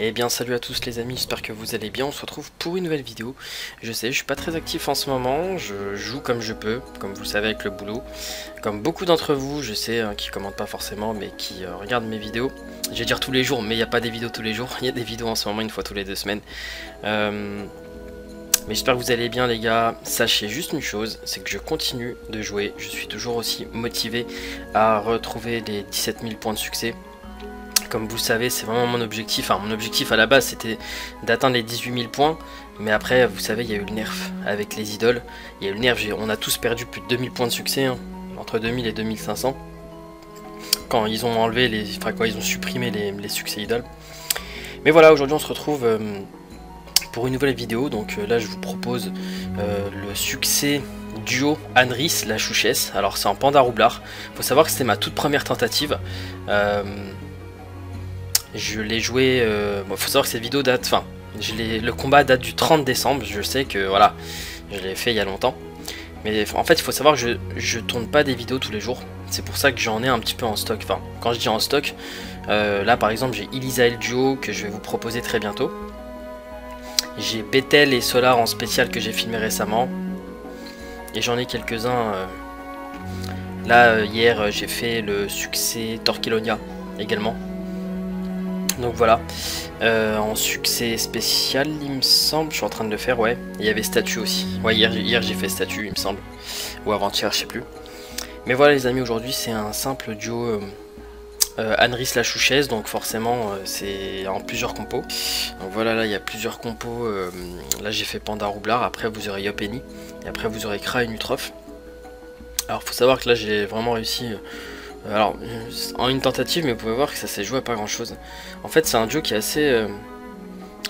Eh bien salut à tous les amis, j'espère que vous allez bien, on se retrouve pour une nouvelle vidéo. Je sais, je suis pas très actif en ce moment, je joue comme je peux, comme vous le savez avec le boulot. Comme beaucoup d'entre vous, je sais, hein, qui commentent pas forcément, mais qui regardent mes vidéos. Je vais dire tous les jours, mais il n'y a pas des vidéos tous les jours, il y a des vidéos en ce moment une fois tous les 2 semaines. Mais j'espère que vous allez bien les gars. Sachez juste une chose, c'est que je continue de jouer, je suis toujours aussi motivé à retrouver les 17 000 points de succès. Comme vous le savez, c'est vraiment mon objectif. Enfin, mon objectif à la base, c'était d'atteindre les 18 000 points. Mais après, vous savez, il y a eu le nerf avec les idoles. Il y a eu le nerf, on a tous perdu plus de 2000 points de succès. Hein, entre 2000 et 2500. Quand ils ont enlevé, ils ont supprimé les succès idoles. Mais voilà, aujourd'hui, on se retrouve pour une nouvelle vidéo. Donc là, je vous propose le succès duo Anerys, la chouchesse. Alors, c'est en panda roublard. Il faut savoir que c'était ma toute première tentative. Je l'ai joué, bon, faut savoir que cette vidéo date, enfin, le combat date du 30 décembre, je sais que, voilà, je l'ai fait il y a longtemps. Mais en fait, il faut savoir que je tourne pas des vidéos tous les jours, c'est pour ça que j'en ai un petit peu en stock. Enfin, quand je dis en stock, là par exemple, j'ai Élisaël duo que je vais vous proposer très bientôt. J'ai Bétel et Solar en spécial que j'ai filmé récemment. Et j'en ai quelques-uns, là, hier, j'ai fait le succès Torquelonia également. Donc voilà, en succès spécial il me semble, je suis en train de le faire, ouais, il y avait statue aussi, ouais, hier j'ai fait statue il me semble, ou avant-hier je sais plus. Mais voilà les amis, aujourd'hui c'est un simple duo Anerys la chouchesse, donc forcément c'est en plusieurs compos. Donc voilà, là il y a plusieurs compos, là j'ai fait panda roublard, après vous aurez Yop-Eni, et après vous aurez Kra et Nutroph. Alors faut savoir que là j'ai vraiment réussi... Alors, en une tentative, mais vous pouvez voir que ça s'est joué à pas grand chose. En fait, c'est un duo qui est assez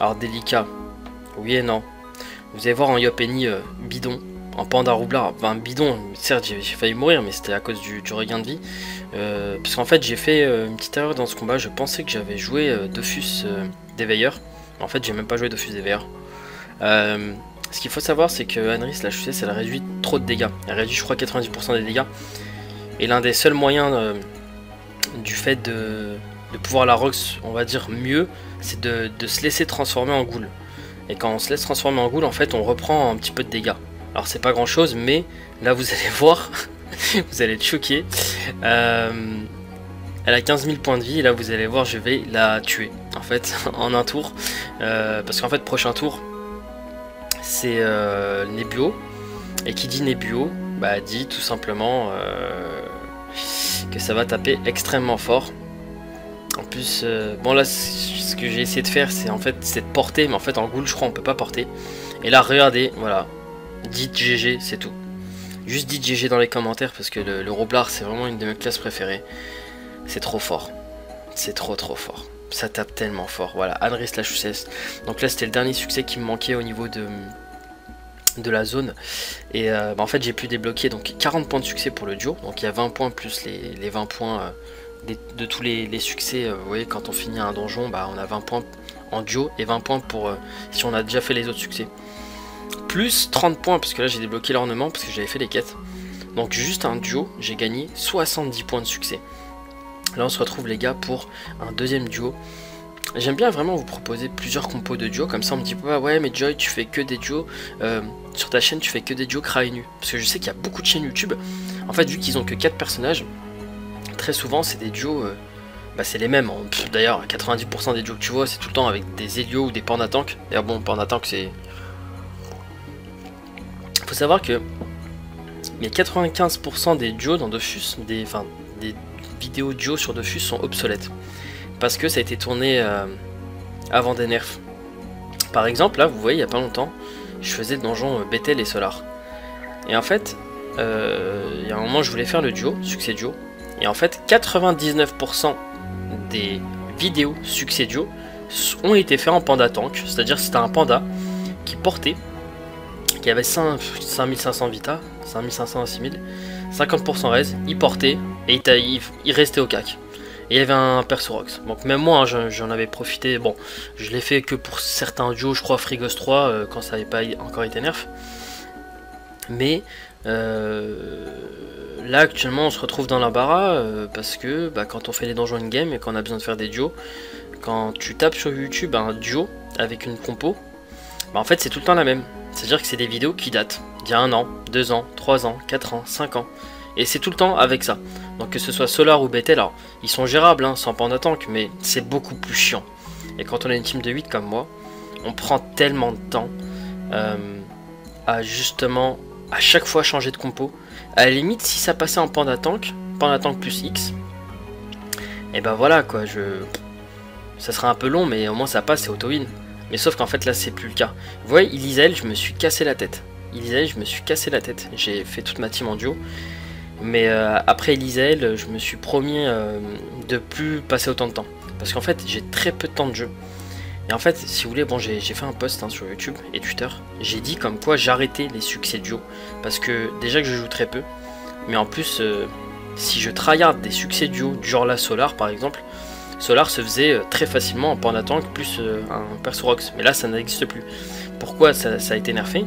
alors, délicat. Oui et non. Vous allez voir en Yop-Eni bidon, en panda roublard. Enfin, bidon, certes, j'ai failli mourir, mais c'était à cause du regain de vie. Parce qu'en fait, j'ai fait une petite erreur dans ce combat. Je pensais que j'avais joué Dofus des Veilleurs. En fait, j'ai même pas joué Dofus des Veilleurs. Ce qu'il faut savoir, c'est que Anerys, la chaussée, elle réduit trop de dégâts. Elle réduit, je crois, 90% des dégâts. Et l'un des seuls moyens du fait de pouvoir la rox, on va dire mieux, c'est de se laisser transformer en ghoul. Et quand on se laisse transformer en ghoul, en fait, on reprend un petit peu de dégâts. Alors c'est pas grand chose, mais là vous allez voir, vous allez être choqués. Elle a 15 000 points de vie, et là vous allez voir, je vais la tuer, en fait, en un tour. Parce qu'en fait, prochain tour, c'est Nébuo. Et qui dit Nébuo, bah dit tout simplement que ça va taper extrêmement fort. En plus, bon là ce que j'ai essayé de faire c'est en fait de porter, mais en fait en ghoul je crois on peut pas porter. Et là regardez, voilà, dites GG, c'est tout. Juste dites GG dans les commentaires parce que le roublard c'est vraiment une de mes classes préférées. C'est trop fort, c'est trop fort. Ça tape tellement fort, voilà, Anerys la chouchesse. Donc là c'était le dernier succès qui me manquait au niveau de la zone et en fait j'ai pu débloquer donc 40 points de succès pour le duo, donc il y a 20 points plus les 20 points de tous les succès. Vous voyez quand on finit un donjon, bah, on a 20 points en duo et 20 points pour si on a déjà fait les autres succès, plus 30 points parce que là j'ai débloqué l'ornement parce que j'avais fait les quêtes. Donc juste un duo j'ai gagné 70 points de succès. Là on se retrouve les gars pour un deuxième duo. J'aime bien vraiment vous proposer plusieurs compos de duo, comme ça on me dit pas ouais mais Joy tu fais que des duos, sur ta chaîne tu fais que des duos Kraenu. Parce que je sais qu'il y a beaucoup de chaînes YouTube, en fait vu qu'ils ont que 4 personnages, très souvent c'est des duos, bah c'est les mêmes, d'ailleurs 90% des duos que tu vois c'est tout le temps avec des Hélios ou des Pandatanks. D'ailleurs bon Pandatanks c'est... Faut savoir que il y a 95% des duos dans Dofus, enfin des vidéos duos sur Dofus sont obsolètes. Parce que ça a été tourné avant des nerfs. Par exemple, là, vous voyez, il n'y a pas longtemps, je faisais le donjon Bétel et Solar. Et en fait, il y a un moment, je voulais faire le duo, succès duo. Et en fait, 99% des vidéos succès duo ont été faites en panda tank. C'est-à-dire que c'était un panda qui portait, qui avait 5500 vita, 5500 à 6000, 50% res, il portait et il restait au cac. Et il y avait un perso rox. Donc même moi, hein, j'en avais profité. Bon, je l'ai fait que pour certains duos, je crois Frigos 3, quand ça n'avait pas encore été nerf. Mais là, actuellement, on se retrouve dans l'embarras parce que bah, quand on fait les donjons in-game et qu'on a besoin de faire des duos, quand tu tapes sur YouTube un duo avec une compo, bah en fait c'est tout le temps la même. C'est-à-dire que c'est des vidéos qui datent d'il y a 1 an, 2 ans, 3 ans, 4 ans, 5 ans. Et c'est tout le temps avec ça. Donc que ce soit Solar ou Bétel, alors ils sont gérables hein, sans Pandatanks, mais c'est beaucoup plus chiant. Et quand on est une team de 8 comme moi, on prend tellement de temps à justement à chaque fois changer de compo. À la limite, si ça passait en Pandatank, Pandatank plus X, et ben voilà quoi, ça sera un peu long, mais au moins ça passe, c'est auto-win. Mais sauf qu'en fait là c'est plus le cas. Vous voyez, Élisaël, je me suis cassé la tête. J'ai fait toute ma team en duo. Mais après Élisaël, je me suis promis de plus passer autant de temps. Parce qu'en fait, j'ai très peu de temps de jeu. Et en fait, si vous voulez, bon, j'ai fait un post hein, sur YouTube et Twitter. J'ai dit comme quoi j'arrêtais les succès duo. Parce que déjà que je joue très peu. Mais en plus, si je tryhard des succès duo, du genre là, Solar par exemple. Solar se faisait très facilement en Pandatank plus un perso Rox. Mais là, ça n'existe plus. Pourquoi ça a été nerfé?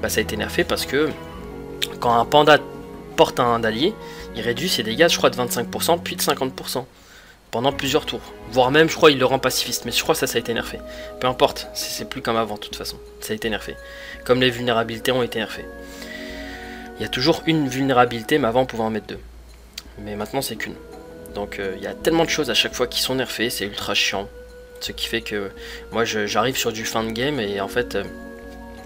Bah, ça a été nerfé parce que quand un panda porte un allié, il réduit ses dégâts, je crois, de 25% puis de 50% pendant plusieurs tours, voire même, je crois, il le rend pacifiste, mais je crois que ça a été nerfé. Peu importe, c'est plus comme avant de toute façon, ça a été nerfé, comme les vulnérabilités ont été nerfées. Il y a toujours une vulnérabilité, mais avant on pouvait en mettre 2, mais maintenant c'est qu'une. Donc il y a tellement de choses à chaque fois qui sont nerfées, c'est ultra chiant, ce qui fait que moi j'arrive sur du fin de game et en fait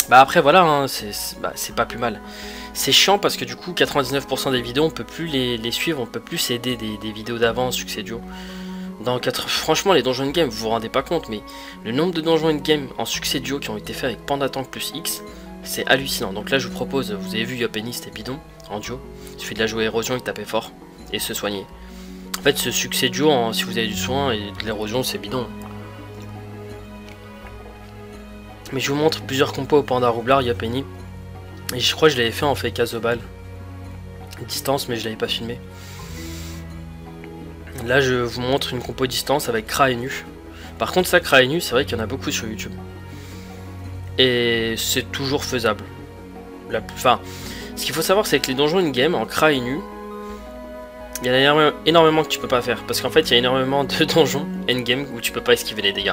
bah après voilà, hein, c'est pas plus mal. C'est chiant parce que du coup 99% des vidéos on peut plus les suivre, on peut plus s'aider des vidéos d'avant, succès duo. Franchement les donjons in game, vous vous rendez pas compte, mais le nombre de donjons in game en succès duo qui ont été faits avec Pandatank plus X, c'est hallucinant. Donc là je vous propose, vous avez vu Yop-Eni, c'était bidon en duo, il suffit de la jouer érosion et de taper fort et se soigner. En fait ce succès duo, hein, si vous avez du soin et de l'érosion, c'est bidon. Mais je vous montre plusieurs compos au Panda Roublard, Yop-Eni. Et je crois que je l'avais fait en fake Azobal distance, mais je l'avais pas filmé. Là je vous montre une compo distance avec Kraenu. Par contre ça, Kraenu, c'est vrai qu'il y en a beaucoup sur YouTube. Et c'est toujours faisable. Enfin, ce qu'il faut savoir c'est que les donjons in-game en Kraenu, il y en a énormément que tu peux pas faire. Parce qu'en fait il y a énormément de donjons endgame où tu peux pas esquiver les dégâts.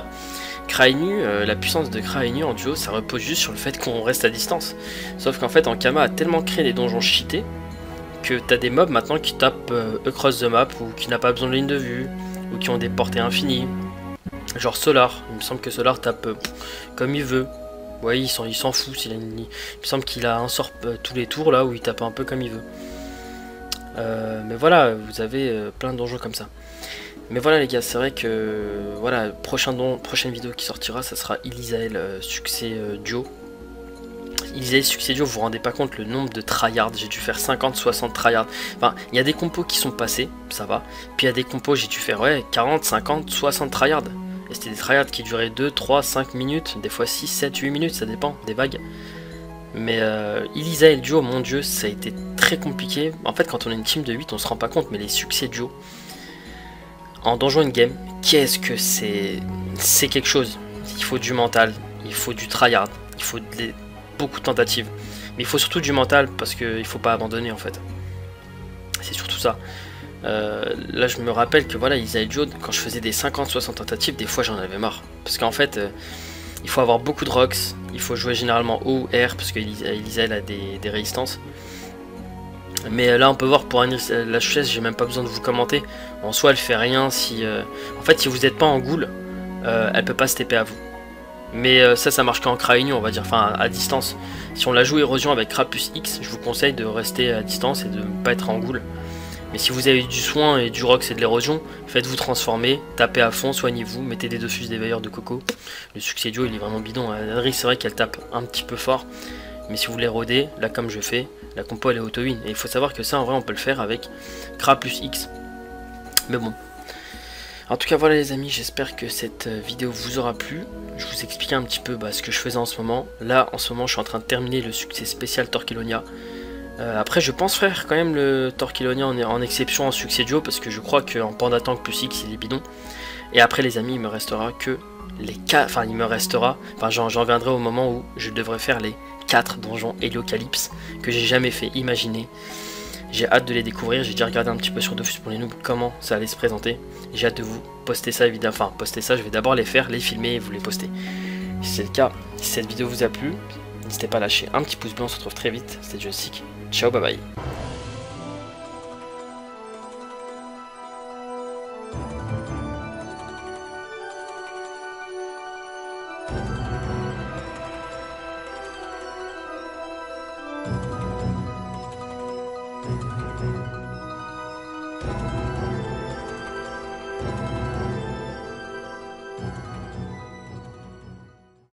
Kraenu, la puissance de Kraenu en duo, ça repose juste sur le fait qu'on reste à distance. Sauf qu'en fait Ankama a tellement créé des donjons cheatés que t'as des mobs maintenant qui tapent across the map, ou qui n'a pas besoin de ligne de vue, ou qui ont des portées infinies. Genre Solar, il me semble que Solar tape comme il veut. Ouais, il s'en fout s'il a une... Il me semble qu'il a un sort tous les tours là où il tape un peu comme il veut. Mais voilà, vous avez plein de donjons comme ça. Mais voilà les gars, c'est vrai que voilà, prochaine vidéo qui sortira, ça sera Élisaël succès duo. Élisaël succès duo, vous vous rendez pas compte le nombre de tryhards, j'ai dû faire 50, 60 tryhards. Enfin, il y a des compos qui sont passés, ça va. Puis il y a des compos, j'ai dû faire ouais, 40, 50, 60 tryhards. Et c'était des tryhards qui duraient 2, 3, 5 minutes, des fois 6, 7, 8 minutes, ça dépend des vagues. Mais Élisaël duo, mon dieu, ça a été très compliqué. En fait, quand on est une team de 8, on se rend pas compte, mais les succès duo en donjon in game, qu'est-ce que c'est? C'est quelque chose. Il faut du mental, il faut du tryhard, il faut beaucoup de tentatives. Mais il faut surtout du mental parce qu'il ne faut pas abandonner en fait. C'est surtout ça. Là je me rappelle que voilà, Élisaël duo, quand je faisais des 50-60 tentatives, des fois j'en avais marre. Parce qu'en fait, il faut avoir beaucoup de rocks, il faut jouer généralement O ou R parce qu'Élisaël a des résistances. Mais là on peut voir pour Anerys, la chouchesse, j'ai même pas besoin de vous commenter. En soi elle fait rien si... En fait si vous n'êtes pas en ghoul, elle peut pas se TP à vous. Mais ça marche qu'en Kraenu on va dire, enfin à distance. Si on la joue érosion avec Kra plus X, je vous conseille de rester à distance et de ne pas être en ghoul. Mais si vous avez du soin et du rox et de l'érosion, faites-vous transformer, tapez à fond, soignez-vous, mettez des Dofus, des veilleurs de coco. Le succès duo il est vraiment bidon. Anerys, c'est vrai qu'elle tape un petit peu fort. Mais si vous voulez roder, là comme je fais, la compo elle est auto-win. Et il faut savoir que ça en vrai on peut le faire avec Kra plus X. Mais bon. En tout cas voilà les amis, j'espère que cette vidéo vous aura plu. Je vous expliquais un petit peu ce que je faisais en ce moment. Là en ce moment je suis en train de terminer le succès spécial Torquelonia. Après je pense frère quand même le Torquelonia en exception en succès duo. Parce que je crois qu'en Pandatank plus X il est bidon. Et après les amis il me restera que les 4. Enfin il me restera. Enfin j'en viendrai au moment où je devrais faire les 4 donjons Hellocalypse que j'ai jamais fait, imaginez. J'ai hâte de les découvrir, j'ai déjà regardé un petit peu sur Dofus pour les noobs comment ça allait se présenter. J'ai hâte de vous poster ça évidemment, enfin poster ça, je vais d'abord les faire, les filmer et vous les poster. Si c'est le cas, si cette vidéo vous a plu, n'hésitez pas à lâcher un petit pouce bleu, on se retrouve très vite, c'était Joy Stick, ciao bye bye.